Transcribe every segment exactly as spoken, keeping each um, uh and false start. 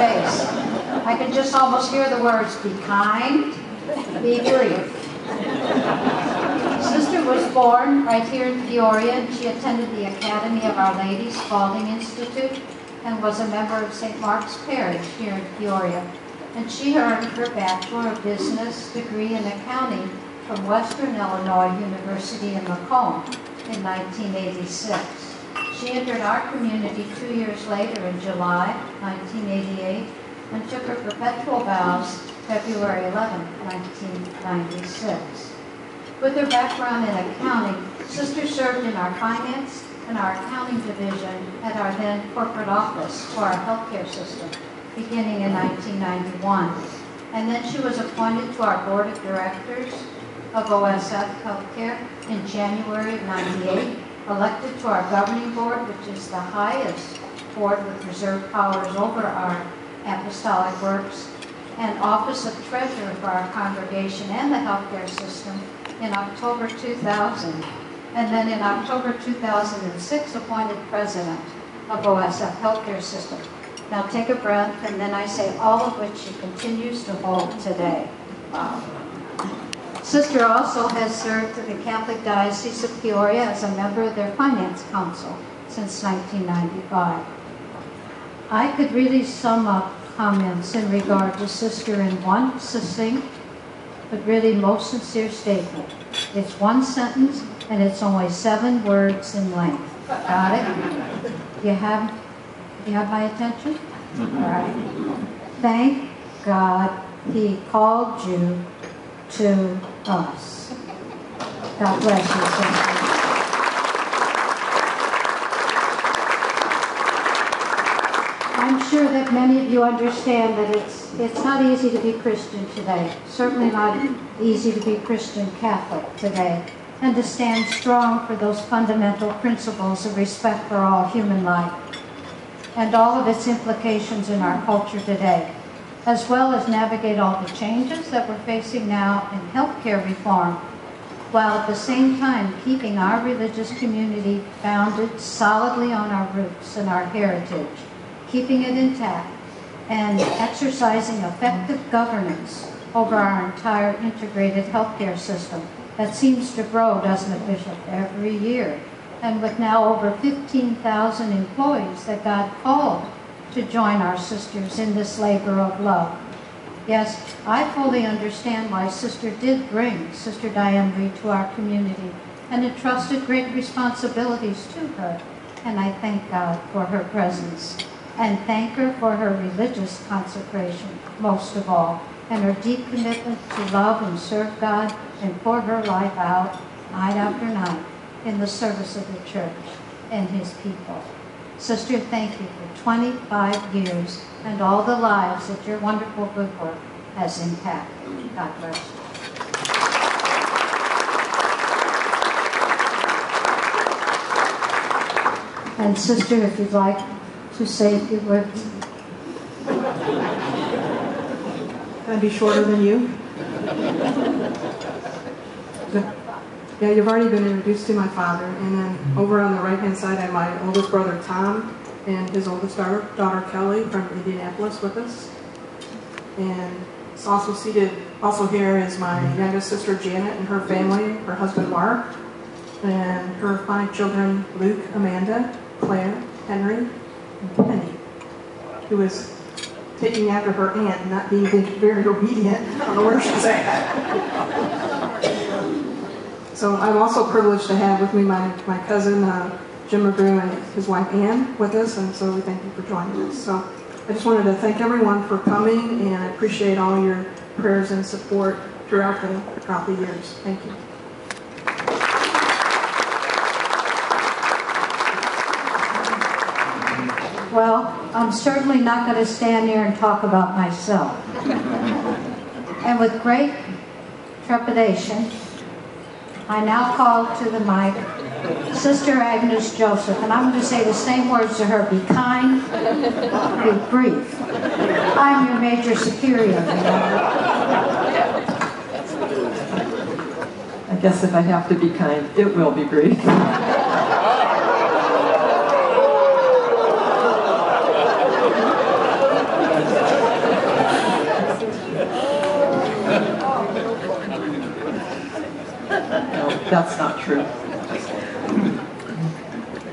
face. I could just almost hear the words, be kind, be brief. Sister was born right here in Peoria, and she attended the Academy of Our Lady Spalding Institute and was a member of Saint Mark's Parish here in Peoria. And she earned her Bachelor of Business degree in accounting from Western Illinois University in Macomb in nineteen eighty-six. She entered our community two years later in July nineteen eighty-eight and took her perpetual vows February eleventh, nineteen ninety-six. With her background in accounting, Sister served in our finance and our accounting division at our then corporate office for our healthcare system, beginning in nineteen ninety-one. And then she was appointed to our board of directors of O S F Healthcare in January of ninety-eight, elected to our governing board, which is the highest board with reserved powers over our apostolic works, and office of treasurer for our congregation and the healthcare system in October two thousand. And then in October two thousand six, appointed president of O S F Healthcare System. Now take a breath, and then I say all of which she continues to hold today. Wow. Sister also has served to the Catholic Diocese of Peoria as a member of their Finance Council since nineteen ninety-five. I could really sum up comments in regard to Sister in one succinct but really most sincere statement. It's one sentence, and it's only seven words in length. Got it? You have, you have my attention? All right. Thank God He called you to us. God bless you, Sister. I'm sure that many of you understand that it's, it's not easy to be Christian today. Certainly not easy to be Christian Catholic today, and to stand strong for those fundamental principles of respect for all human life and all of its implications in our culture today, as well as navigate all the changes that we're facing now in healthcare reform, while at the same time keeping our religious community founded solidly on our roots and our heritage, keeping it intact, and exercising effective governance over our entire integrated healthcare system. That seems to grow, doesn't it, Bishop, every year? And with now over fifteen thousand employees that God called to join our sisters in this labor of love. Yes, I fully understand why Sister did bring Sister Diane Marie to our community and entrusted great responsibilities to her. And I thank God for her presence and thank her for her religious consecration, most of all, and her deep commitment to love and serve God and pour her life out night after night in the service of the church and His people. Sister, thank you for twenty-five years and all the lives that your wonderful good work has impacted. God bless you. And Sister, if you'd like to say a few words. Can I be shorter than you? Yeah, you've already been introduced to my father, and then over on the right-hand side I have my oldest brother Tom and his oldest daughter, daughter Kelly from Indianapolis with us. And also seated, also here is my youngest sister Janet and her family, her husband Mark, and her five children Luke, Amanda, Claire, Henry, and Penny, who is taking after her aunt, not being very obedient. I don't know where she's at. So I'm also privileged to have with me my, my cousin, uh, Jim McGrew, and his wife Ann with us, and so we thank you for joining us. So I just wanted to thank everyone for coming, and I appreciate all your prayers and support throughout the, throughout the years. Thank you. Well, I'm certainly not going to stand here and talk about myself. And with great trepidation, I now call to the mic Sister Agnes Joseph, and I'm going to say the same words to her. Be kind, be brief. I'm your major superior. I guess if I have to be kind, it will be brief. That's not true.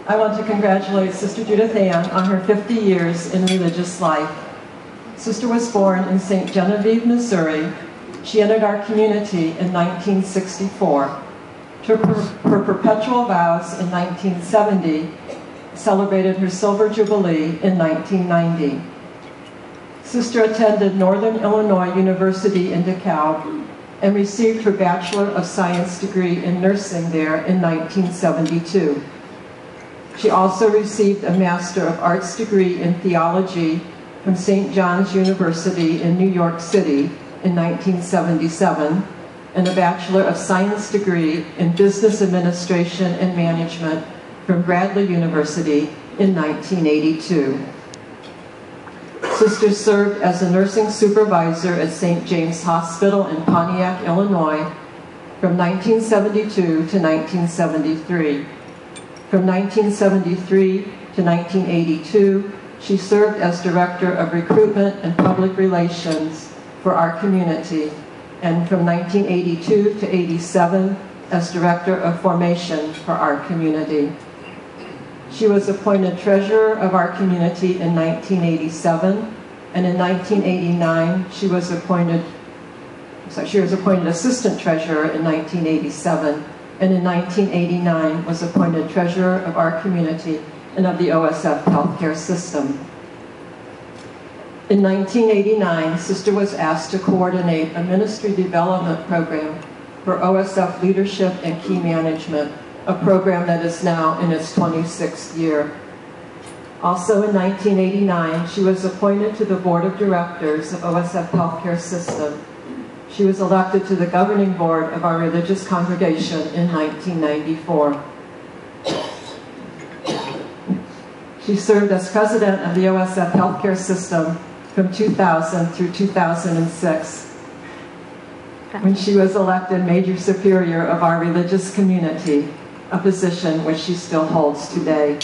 I want to congratulate Sister Judith Ann on her fifty years in religious life. Sister was born in Saint Genevieve, Missouri. She entered our community in nineteen sixty-four. Took her, her perpetual vows in nineteen seventy, celebrated her silver jubilee in nineteen ninety. Sister attended Northern Illinois University in DeKalb and received her Bachelor of Science degree in nursing there in nineteen seventy-two. She also received a Master of Arts degree in theology from Saint John's University in New York City in nineteen seventy-seven and a Bachelor of Science degree in business administration and management from Bradley University in nineteen eighty-two. Sister served as a nursing supervisor at Saint James Hospital in Pontiac, Illinois from nineteen seventy-two to nineteen seventy-three. From nineteen seventy-three to nineteen eighty-two, she served as Director of Recruitment and Public Relations for our community, and from nineteen eighty-two to eighty-seven as Director of Formation for our community. She was appointed treasurer of our community in nineteen eighty-seven, and in nineteen eighty-nine she was appointed, so she was appointed assistant treasurer in nineteen eighty-seven, and in nineteen eighty-nine was appointed treasurer of our community and of the O S F Healthcare system. In nineteen eighty-nine, Sister was asked to coordinate a ministry development program for O S F leadership and key management, a program that is now in its twenty-sixth year. Also in nineteen eighty-nine, she was appointed to the Board of Directors of O S F Healthcare System. She was elected to the governing board of our religious congregation in nineteen ninety-four. She served as president of the O S F Healthcare System from two thousand through two thousand six. When she was elected Major Superior of our religious community, a position which she still holds today.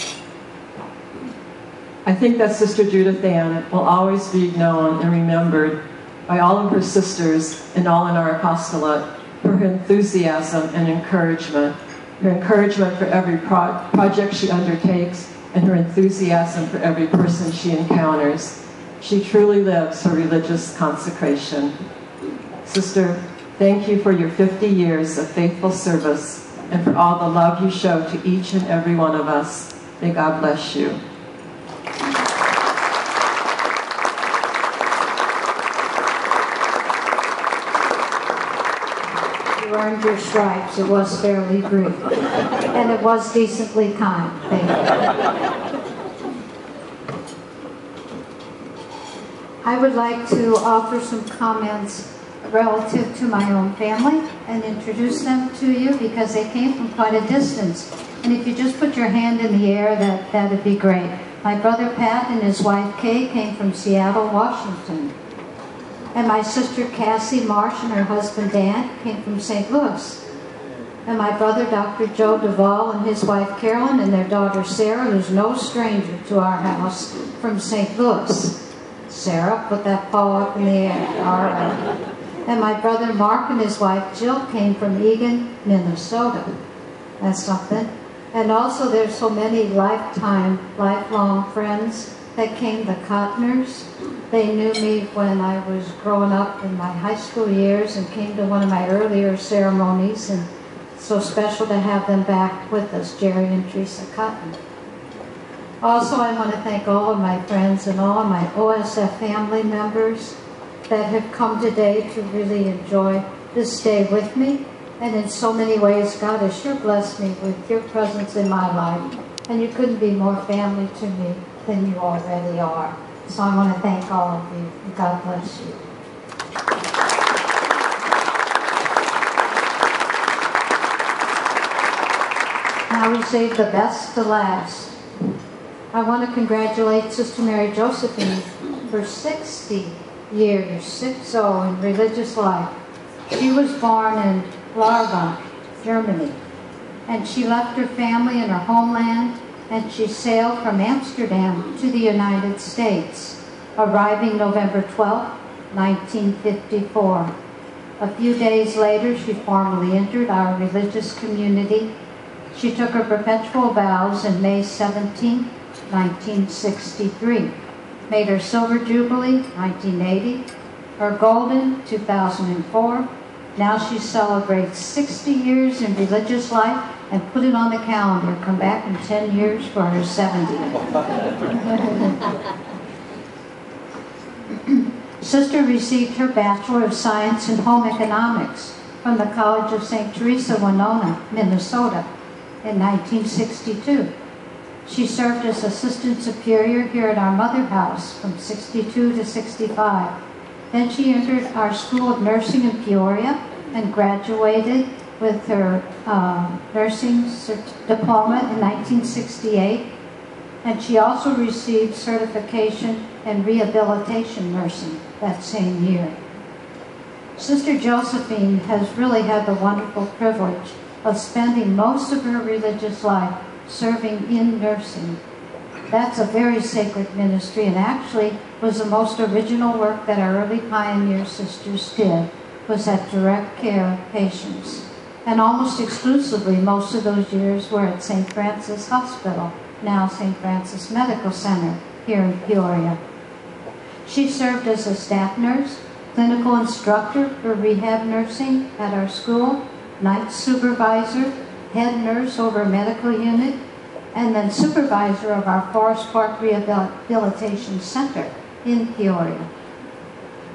I think that Sister Judith Ann will always be known and remembered by all of her sisters and all in our apostolate for her enthusiasm and encouragement, her encouragement for every pro project she undertakes, and her enthusiasm for every person she encounters. She truly lives her religious consecration. Sister, thank you for your fifty years of faithful service and for all the love you show to each and every one of us. May God bless you. You earned your stripes. It was fairly brief, and it was decently kind. Thank you. I would like to offer some comments relative to my own family and introduce them to you because they came from quite a distance. And if you just put your hand in the air, that, that'd be great. My brother Pat and his wife Kay came from Seattle, Washington. And my sister Cassie Marsh and her husband Dan came from Saint Louis. And my brother Doctor Joe Duvall and his wife Carolyn and their daughter Sarah, who's no stranger to our house, from Saint Louis. Sarah, put that ball up in the air. All right. And my brother Mark and his wife Jill came from Eagan, Minnesota. That's something. And also there's so many lifetime, lifelong friends that came, the Cottoners. They knew me when I was growing up in my high school years and came to one of my earlier ceremonies, and it's so special to have them back with us, Jerry and Teresa Cotton. Also, I want to thank all of my friends and all of my O S F family members that have come today to really enjoy this day with me. And in so many ways, God has sure blessed me with your presence in my life. And you couldn't be more family to me than you already are. So I want to thank all of you. And God bless you. Now we save the best to last. I want to congratulate Sister Mary Josephine for sixty years, six oh, in religious life. She was born in Larva, Germany, and she left her family and her homeland, and she sailed from Amsterdam to the United States, arriving November twelfth, nineteen fifty-four. A few days later, she formally entered our religious community. She took her perpetual vows on May seventeenth, nineteen sixty-three, made her Silver Jubilee, nineteen eighty, her Golden, two thousand four. Now she celebrates sixty years in religious life and put it on the calendar. Come back in ten years for her seventieth. Sister received her Bachelor of Science in Home Economics from the College of Saint Teresa, Winona, Minnesota, in nineteen sixty-two. She served as Assistant Superior here at our Mother House from sixty-two to sixty-five. Then she entered our School of Nursing in Peoria and graduated with her uh, nursing diploma in nineteen sixty-eight. And she also received certification in rehabilitation nursing that same year. Sister Josephine has really had the wonderful privilege of spending most of her religious life serving in nursing. That's a very sacred ministry, and actually was the most original work that our early pioneer sisters did, was at direct care of patients. And almost exclusively, most of those years were at Saint Francis Hospital, now Saint Francis Medical Center, here in Peoria. She served as a staff nurse, clinical instructor for rehab nursing at our school, night supervisor, head nurse over a medical unit, and then supervisor of our Forest Park Rehabilitation Center in Peoria.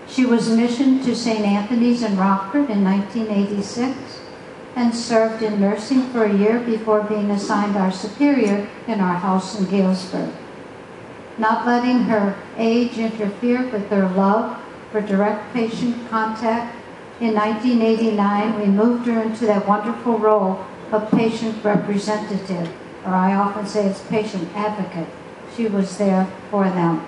She was missioned to Saint Anthony's in Rockford in nineteen eighty-six and served in nursing for a year before being assigned our superior in our house in Galesburg. Not letting her age interfere with her love for direct patient contact, in nineteen eighty-nine we moved her into that wonderful role of patient representative, or I often say it's patient advocate. She was there for them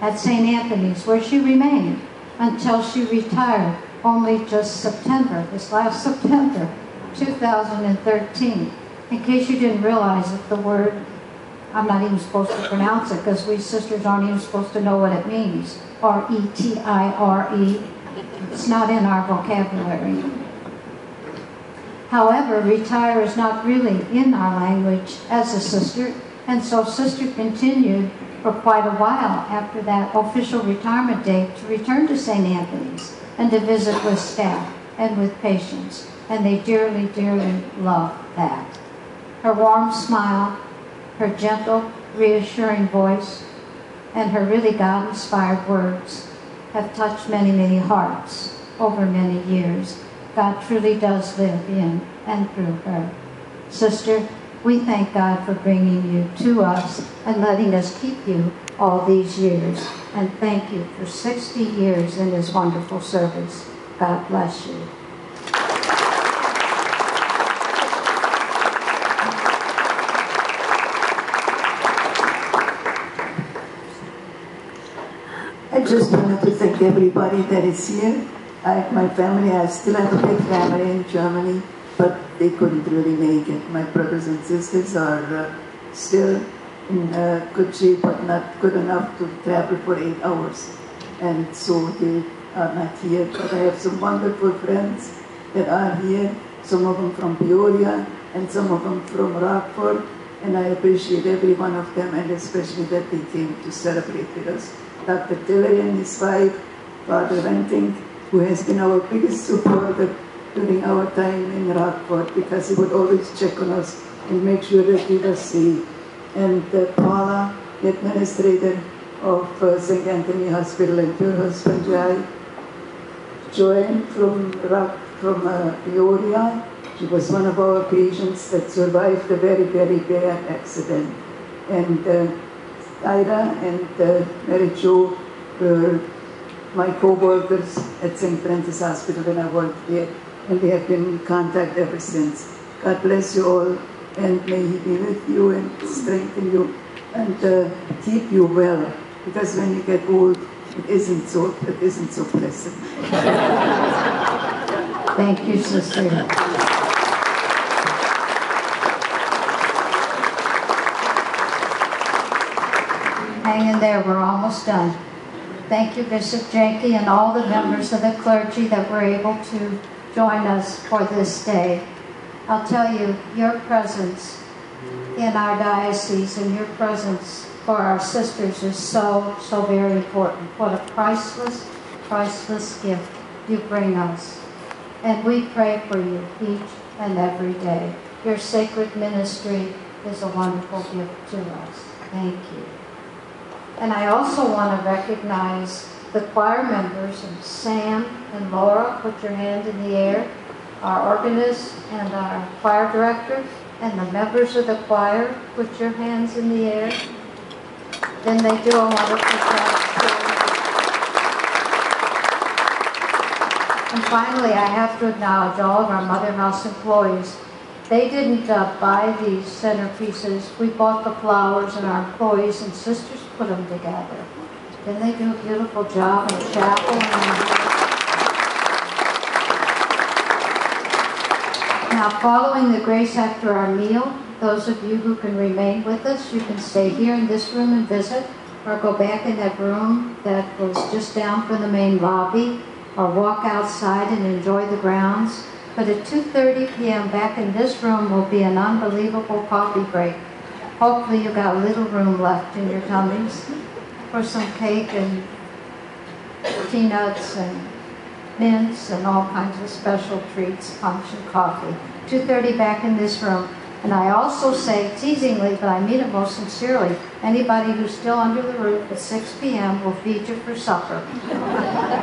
at Saint Anthony's, where she remained until she retired only just September, this last September, two thousand thirteen. In case you didn't realize that the word, I'm not even supposed to pronounce it because we sisters aren't even supposed to know what it means. R E T I R E. It's not in our vocabulary. However, retire is not really in our language as a sister, and so sister continued for quite a while after that official retirement date to return to Saint Anthony's and to visit with staff and with patients, and they dearly, dearly loved that. Her warm smile, her gentle, reassuring voice, and her really God-inspired words have touched many, many hearts over many years. God truly does live in and through her. Sister, we thank God for bringing you to us and letting us keep you all these years. And thank you for sixty years in this wonderful service. God bless you. I just wanted to thank everybody that is here. I, my family, I still have a big family in Germany, but they couldn't really make it. My brothers and sisters are uh, still in uh, good shape, but not good enough to travel for eight hours. And so they are not here, but I have some wonderful friends that are here, some of them from Peoria, and some of them from Rockford, and I appreciate every one of them, and especially that they came to celebrate with us. Doctor Tiller and his wife, Father Renting, who has been our biggest supporter during our time in Rockford, because he would always check on us and make sure that we were safe. And uh, Paula, the administrator of uh, Saint Anthony Hospital, and her husband, Joy, Joanne from Rock, from uh, Peoria. She was one of our patients that survived a very, very bad accident. And uh, Ida and uh, Mary Jo were my co-workers at Saint Francis Hospital when I worked here, and we have been in contact ever since. God bless you all, and may He be with you and strengthen you and uh, keep you well, because when you get old, it isn't so, it isn't so pleasant. Thank you, sister. Hang in there, we're almost done. thank you, Bishop Janke, and all the members of the clergy that were able to join us for this day. I'll tell you, your presence in our diocese and your presence for our sisters is so, so very important. What a priceless, priceless gift you bring us. And we pray for you each and every day. Your sacred ministry is a wonderful gift to us. Thank you. And I also want to recognize the choir members, and Sam and Laura, put your hand in the air, our organist and our choir director, and the members of the choir, put your hands in the air. Then they do a wonderful job. And finally, I have to acknowledge all of our Mother House employees. They didn't uh, buy these centerpieces. We bought the flowers, and our employees and sisters put them together. Then they do a beautiful job in the chapel. And now, following the grace after our meal, those of you who can remain with us, you can stay here in this room and visit, or go back in that room that was just down from the main lobby, or walk outside and enjoy the grounds. But at two thirty p m back in this room will be an unbelievable coffee break. Hopefully you got little room left in your tummies for some cake and peanuts and mints and all kinds of special treats, punch and coffee. two thirty back in this room. And I also say teasingly, but I mean it most sincerely, anybody who's still under the roof at six p m will feed you for supper.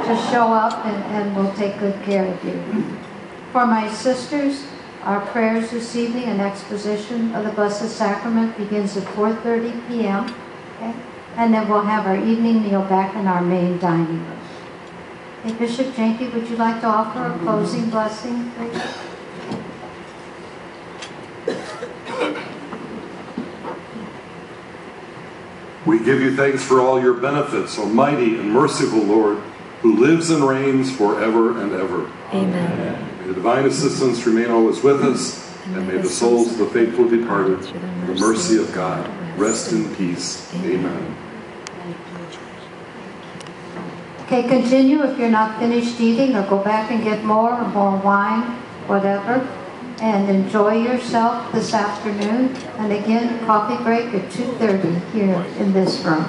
Just show up and, and we'll take good care of you. For my sisters, our prayers this evening and exposition of the Blessed Sacrament begins at four thirty p m Okay? And then we'll have our evening meal back in our main dining room. Hey, Bishop Janke, would you like to offer a closing blessing, please? We give you thanks for all your benefits, Almighty and merciful Lord, who lives and reigns forever and ever. Amen. May the divine assistance remain always with us, and, and may the souls of the faithful departed, the mercy, the mercy of God, rest in peace. Amen. Amen. Okay, continue if you're not finished eating, or go back and get more, or more wine, whatever, and enjoy yourself this afternoon. And again, coffee break at two thirty here in this room.